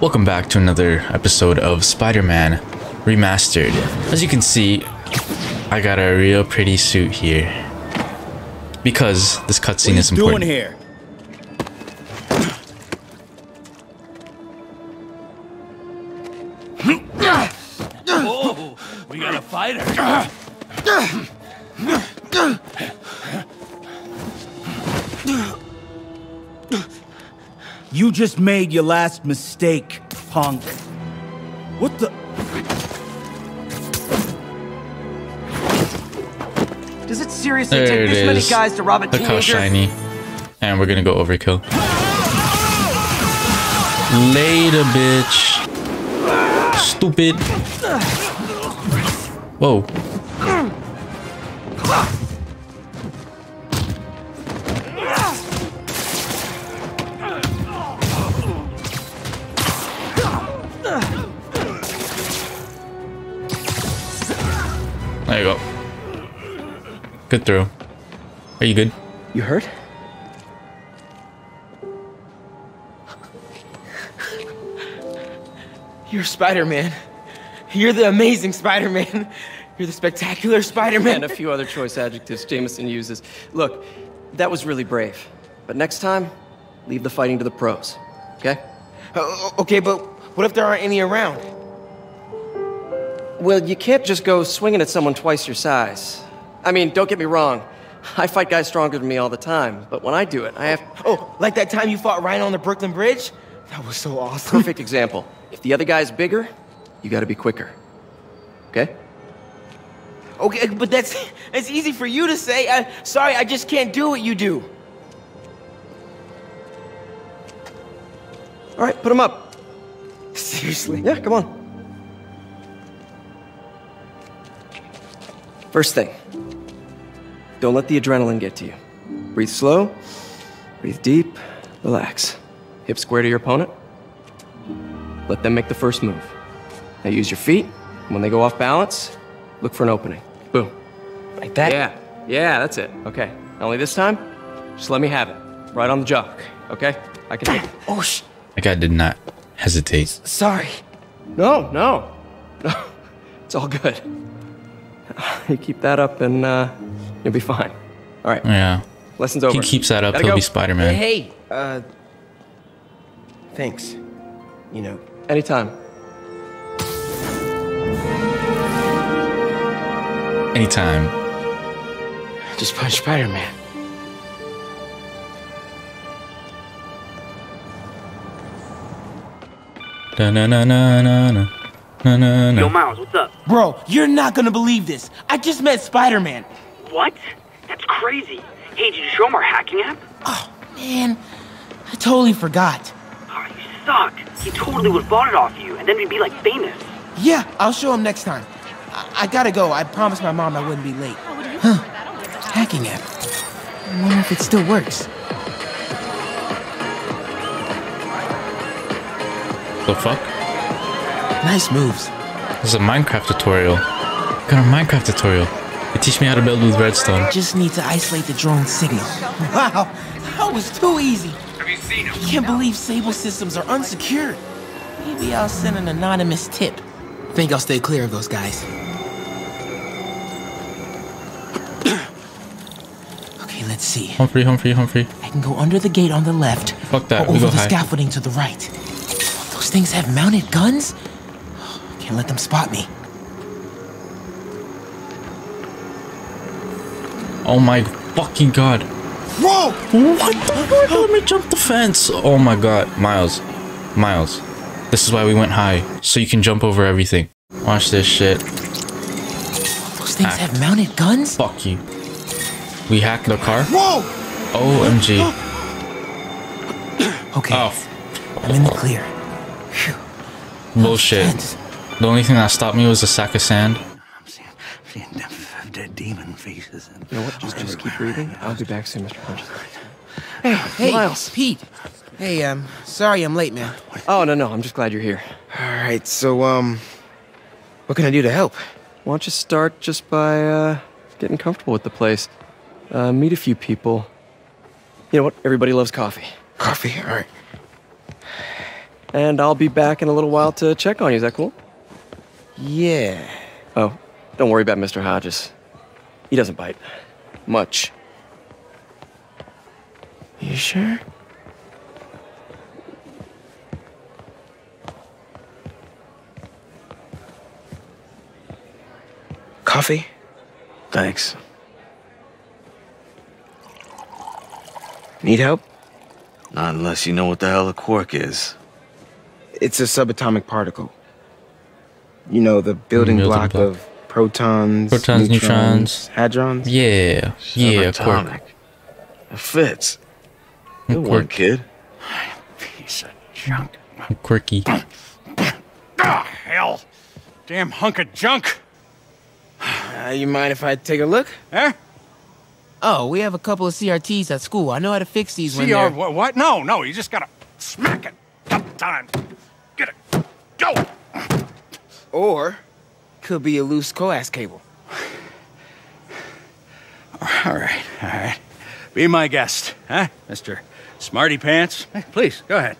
Welcome back to another episode of Spider-Man Remastered. As you can see, I got a real pretty suit here because this cutscene is important. What are you doing here? You just made your last mistake, punk. What the? Does it seriously take this many guys to rob a teenager? Look how shiny. And we're gonna go overkill. Later, bitch. Stupid. Whoa. There you go. Good throw. Are you good? You hurt? You're Spider-Man. You're the amazing Spider-Man. You're the spectacular Spider-Man. And a few other choice adjectives Jameson uses. Look, that was really brave. But next time, leave the fighting to the pros. Okay? Okay, but what if there aren't any around? Well, you can't just go swinging at someone twice your size. I mean, don't get me wrong. I fight guys stronger than me all the time, but when I do it, I have... Oh, like that time you fought Rhino on the Brooklyn Bridge? That was so awesome. Perfect example. If the other guy's bigger, you gotta be quicker. Okay? Okay, but that's easy for you to say. Sorry, I just can't do what you do. All right, put him up. Seriously? Yeah, come on. First thing, don't let the adrenaline get to you. Breathe slow, breathe deep, relax. Hip square to your opponent. Let them make the first move. Now use your feet, and when they go off balance, look for an opening. Boom. Like that? Yeah, yeah, that's it. Okay, not only this time, just let me have it. Right on the jock, okay? I can take it. Oh, shh. That guy did not hesitate. Sorry. No. It's all good. You keep that up and you'll be fine. All right. Yeah. Lesson's over. He keeps that up, he'll be Spider-Man. Hey, thanks. You know, anytime. Anytime. Just punch Spider-Man. Na na na na na. No. Yo, Miles, what's up? Bro, you're not gonna believe this. I just met Spider-Man. What? That's crazy. Hey, did you show him our hacking app? Oh, man. I totally forgot. Oh, you suck. He totally would've bought it off you, and then we'd be, like, famous. Yeah, I'll show him next time. I gotta go. I promised my mom I wouldn't be late. Huh. Hacking app. I wonder if it still works. The fuck? Nice moves. This is a Minecraft tutorial. Got a Minecraft tutorial. They teach me how to build with redstone. Just need to isolate the drone signal. Wow, that was too easy. Have you seen him? I can't believe Sable systems are unsecured. Maybe I'll send an anonymous tip. Think I'll stay clear of those guys. Okay, let's see. Humphrey. I can go under the gate on the left. Fuck that. Or over the scaffolding to the right. Those things have mounted guns? Can't let them spot me. Oh my fucking god. Whoa! What the fuck? Let me jump the fence. Oh my god. Miles. This is why we went high. So you can jump over everything. Watch this shit. Those things have mounted guns? Fuck you. We hacked the car? Whoa! OMG. Okay. Oh. I'm in the clear. Phew. Bullshit. The only thing that stopped me was a sack of sand. I'm seeing dead demon faces. You know what? Just keep breathing. I'll be back soon, Mr. Punch. Hey, Miles. Pete. Hey, sorry I'm late, man. Oh, no, I'm just glad you're here. All right, so, what can I do to help? Why don't you start just by, getting comfortable with the place. Meet a few people. You know what? Everybody loves coffee. Coffee? All right. and I'll be back in a little while to check on you. Is that cool? Yeah. Oh, don't worry about Mr. Hodges. He doesn't bite. Much. You sure? Coffee? Thanks. Need help? Not unless you know what the hell a quark is. It's a subatomic particle. You know, the building block of protons, neutrons, hadrons? Yeah. Yeah, subatomic. It fits. Good one, kid. Piece of junk. Quirky. Oh, hell. Damn hunk of junk. You mind if I take a look? Huh? Oh, we have a couple of CRTs at school. I know how to fix these when they're... What? No, no, you just gotta smack it a couple times. Get it. Go! Or, could be a loose coax cable. All right, all right. Be my guest, huh, Mr. Smarty Pants? Hey, please, go ahead.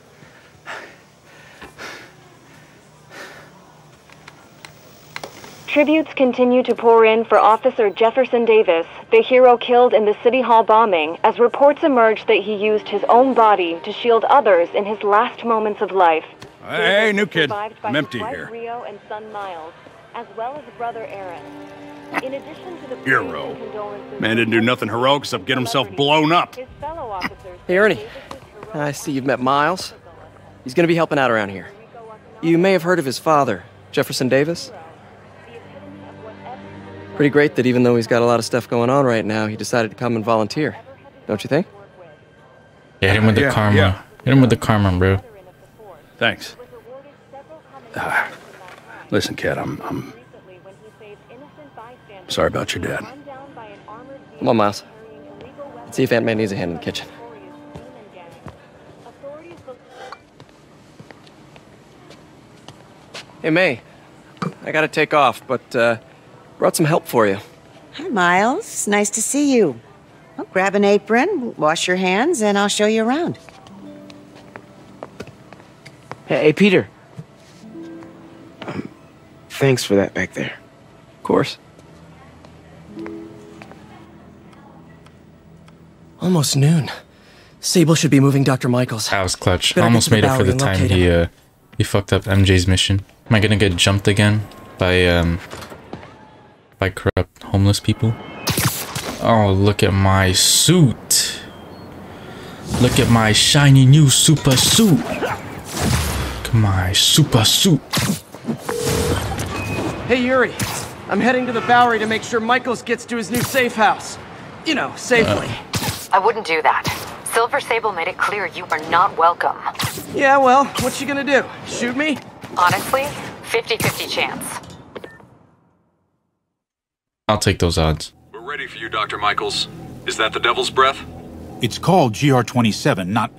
Tributes continue to pour in for Officer Jefferson Davis, the hero killed in the City Hall bombing, as reports emerge that he used his own body to shield others in his last moments of life. Hey, new kid. I'm empty here. Rio and son Miles, as well as brother Aaron. In addition to the hero. Man didn't do nothing heroic except get himself blown up. Hey, Ernie. I see you've met Miles. He's going to be helping out around here. You may have heard of his father, Jefferson Davis. Pretty great that even though he's got a lot of stuff going on right now, he decided to come and volunteer. Don't you think? Yeah, hit him with the karma. Yeah. Hit him with the karma, bro. Thanks. Listen, kid, I'm sorry about your dad. Come on, Miles. Let's see if Aunt May needs a hand in the kitchen. Hey, May. I gotta take off, but, brought some help for you. Hi, Miles. Nice to see you. I'll grab an apron, wash your hands, and I'll show you around. Hey, Peter. Thanks for that back there. Of course. Almost noon. Sable should be moving Dr. Michaels. That was clutch. I almost made it for the time he fucked up MJ's mission. Am I gonna get jumped again by corrupt homeless people? Oh, look at my suit. Look at my shiny new super suit. Look at my super suit. Hey, Yuri. I'm heading to the Bowery to make sure Michaels gets to his new safe house. You know, safely. I wouldn't do that. Silver Sable made it clear you are not welcome. Yeah, well, what's she gonna do? Shoot me? Honestly, 50-50 chance. I'll take those odds. We're ready for you, Dr. Michaels. Is that the Devil's Breath? It's called GR-27, not...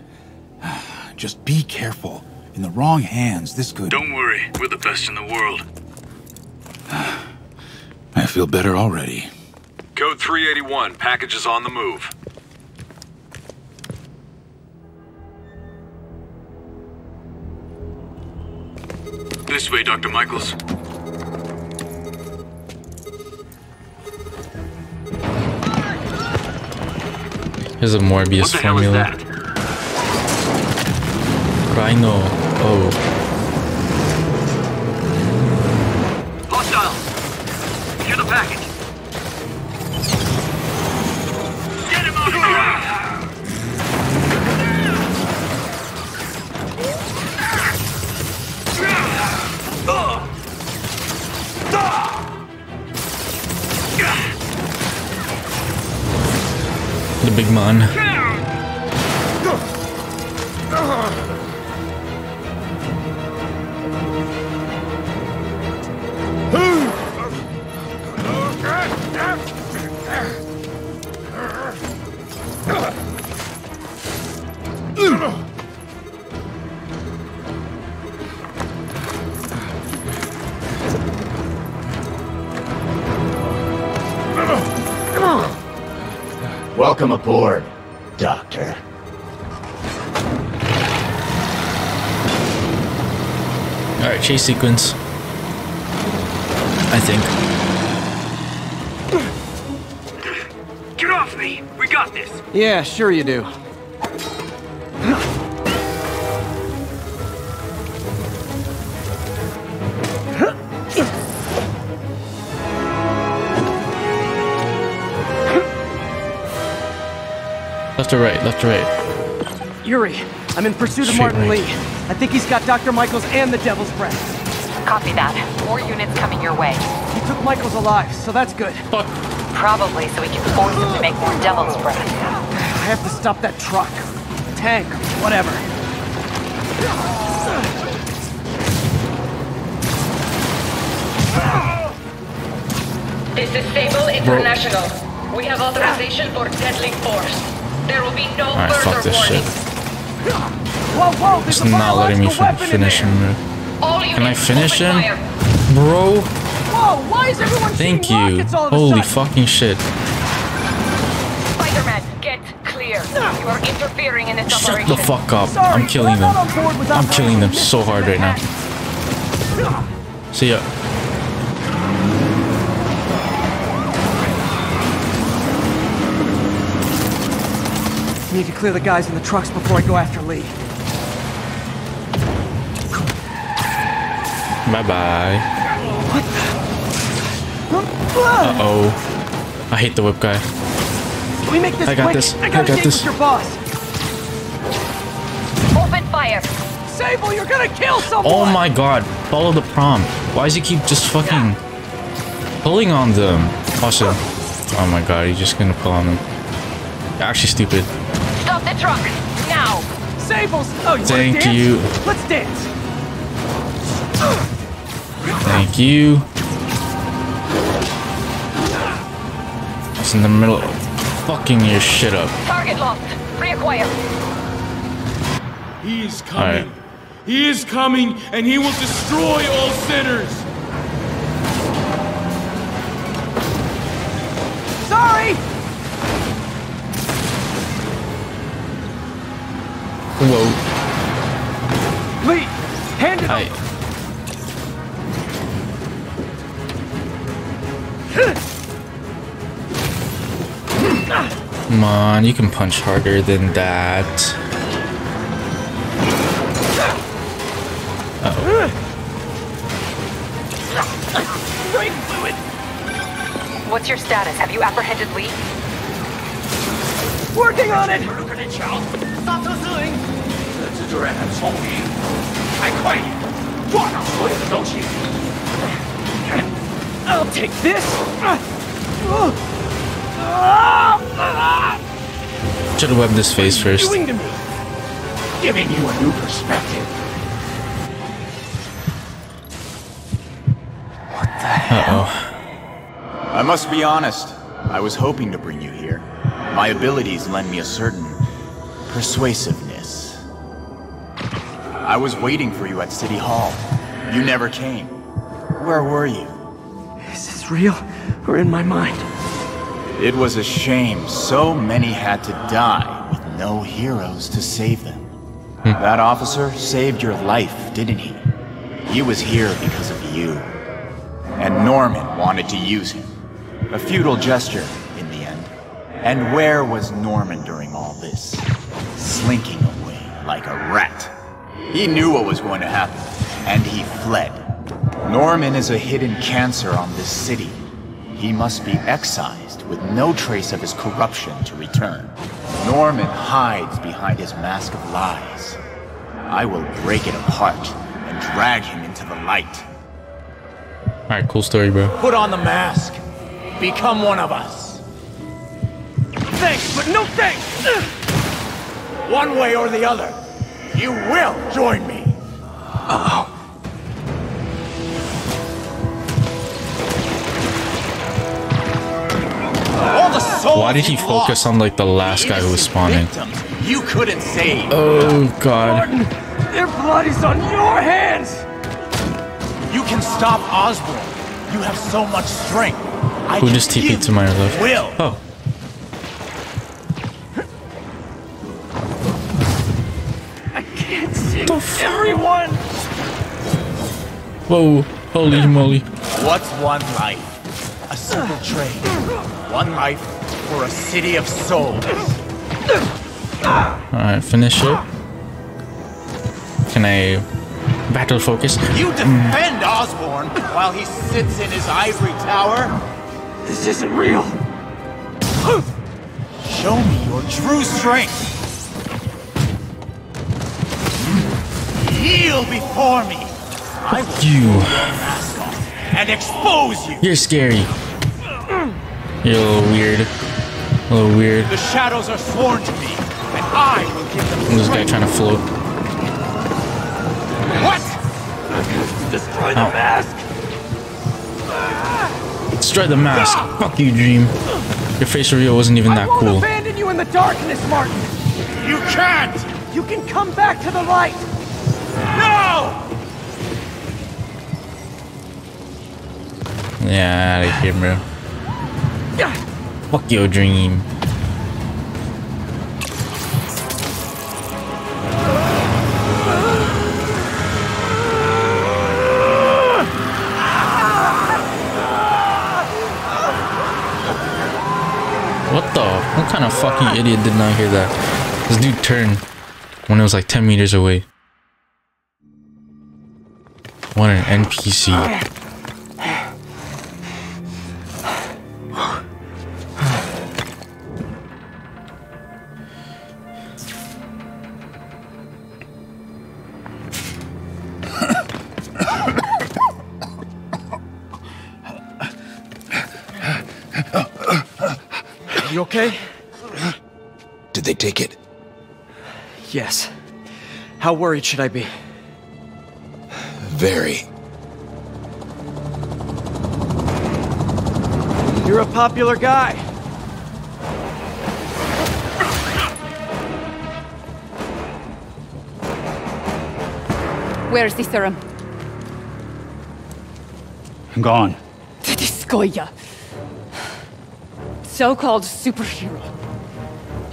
Just be careful. In the wrong hands, this could... Don't worry. We're the best in the world. I feel better already. Code 381. Package is on the move. This way, Dr. Michaels. Here's a Morbius formula. Rhino. Oh. Hostile. Hear the package. Get him over here. The big man. Welcome aboard, Doctor. Alright, chase sequence. I think. Get off me! We got this! Yeah, sure you do. Left to right, left to right. Yuri, I'm in pursuit of Martin Lee. I think he's got Dr. Michaels and the Devil's Breath. Copy that. More units coming your way. He took Michaels alive, so that's good. Fuck. Probably so he can force him to make more Devil's Breath. I have to stop that truck. Tank, whatever. This is Sable International. Bro. We have authorization for deadly force. There will be no further warning. Whoa, it's not letting me finish him. Can I finish him? Bro? Whoa, why is everyone thank you. Holy fucking shit. Spider-Man, get clear. You are interfering in this operation. Shut the fuck up. I'm killing them. I'm killing them so hard right now. See ya. Need to clear the guys in the trucks before I go after Lee. Bye-bye. Uh-oh. I hate the whip guy. Can we make this I got this. Your boss. Open fire. Sable, you're gonna kill someone! Oh my god. Follow the prompt. Why does he keep just fucking pulling on them? Also, oh my god, he's just gonna pull on them. Actually stupid. Stop the truck. Now. Sable, you thank you. Let's dance. Thank you. It's in the middle of fucking your shit up. Target lost. Reacquire. He is coming. Right. He is coming, and he will destroy all sinners. Sorry. Whoa. Lee, hand it over. Come on, you can punch harder than that. Uh-oh. What's your status? Have you apprehended Lee? Working on it! I'll take this! Should have webbed his face first. Giving you a new perspective. What the hell? Uh-oh. I must be honest. I was hoping to bring you here. My abilities lend me a certain persuasiveness. I was waiting for you at City Hall. You never came. Where were you? Is this real or in my mind? It was a shame so many had to die with no heroes to save them. That officer saved your life, didn't he? He was here because of you. And Norman wanted to use him. A futile gesture, in the end. And where was Norman during all this? Slinking away like a rat. He knew what was going to happen, and he fled. Norman is a hidden cancer on this city. He must be excised with no trace of his corruption to return. Norman hides behind his mask of lies. I will break it apart and drag him into the light. Alright, cool story, bro. Put on the mask. Become one of us. Thanks, but no thanks! One way or the other, you will join me. Uh-oh. Why did he focus on like the last guy who was spawning? You couldn't save. Oh god. Martin, their blood is on your hands. You can stop Osborn. You have so much strength. Who just TP'd to my left? Will. Oh. I can't see everyone. Whoa, holy moly. What's one life? A simple trade. One life for a city of souls. Alright, finish it. Can I battle focus? You defend Osborn while he sits in his ivory tower? This isn't real. Show me your true strength. Kneel before me. I will you and expose you. You're scary. You're a little weird. A little weird. The shadows are sworn to me, and I will give them. I'm this guy trying to float. What? Destroy the mask. Destroy the mask. Ah! Fuck you, Dream. Your face reveal wasn't even that cool. I won't abandon you in the darkness, Martin. You can't. You can come back to the light. No! Yeah, out of here, bro. Fuck your dream. What the? What kind of fucking idiot did not hear that? This dude turned when it was like 10 meters away. What an NPC. You okay? Did they take it? Yes. How worried should I be? Very. You're a popular guy. Where is the serum? I'm gone. The Discoya. So-called superhero.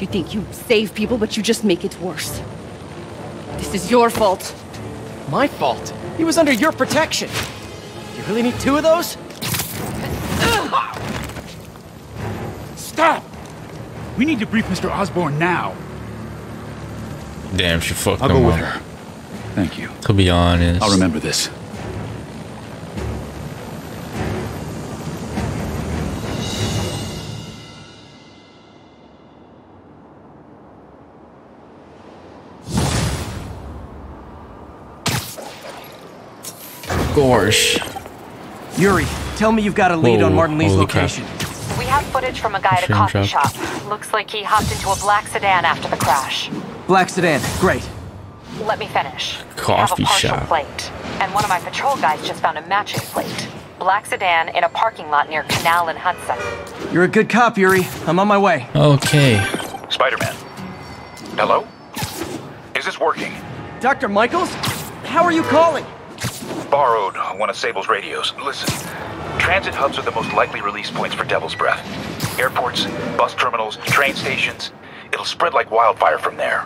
You think you save people, but you just make it worse. This is your fault. My fault? He was under your protection. You really need two of those? Stop! We need to brief Mr. Osborn now. Damn, she fucked him up. I'll go with her. Thank you. To be honest. I'll remember this. Gosh. Yuri, tell me you've got a lead on Martin Lee's location. Crap. We have footage from a guy at a coffee shop. Looks like he hopped into a black sedan after the crash. Black sedan, great. Let me finish. Coffee shop. Plate, and one of my patrol guys just found a matching plate. Black sedan in a parking lot near Canal and Hudson. You're a good cop, Yuri. I'm on my way. Okay. Spider-Man. Hello? Is this working? Dr. Michaels? How are you calling? Borrowed one of Sable's radios. Listen, transit hubs are the most likely release points for Devil's Breath. Airports, bus terminals, train stations. It'll spread like wildfire from there.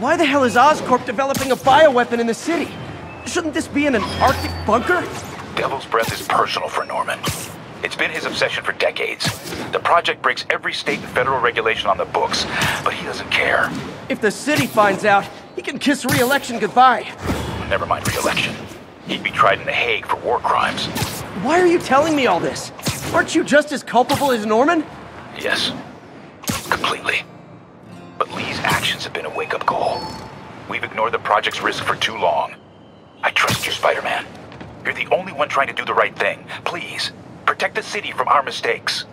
Why the hell is Oscorp developing a bioweapon in the city? Shouldn't this be in an Arctic bunker? Devil's Breath is personal for Norman. It's been his obsession for decades. The project breaks every state and federal regulation on the books, but he doesn't care. If the city finds out, he can kiss re-election goodbye. Never mind re-election. He'd be tried in the Hague for war crimes. Why are you telling me all this? Aren't you just as culpable as Norman? Yes, completely. But Lee's actions have been a wake-up call. We've ignored the project's risk for too long. I trust you, Spider-Man. You're the only one trying to do the right thing. Please, protect the city from our mistakes.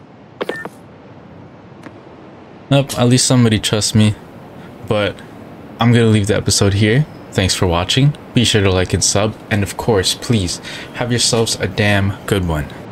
Nope, at least somebody trusts me. But I'm gonna leave the episode here. Thanks for watching. Be sure to like and sub, and of course, please have yourselves a damn good one.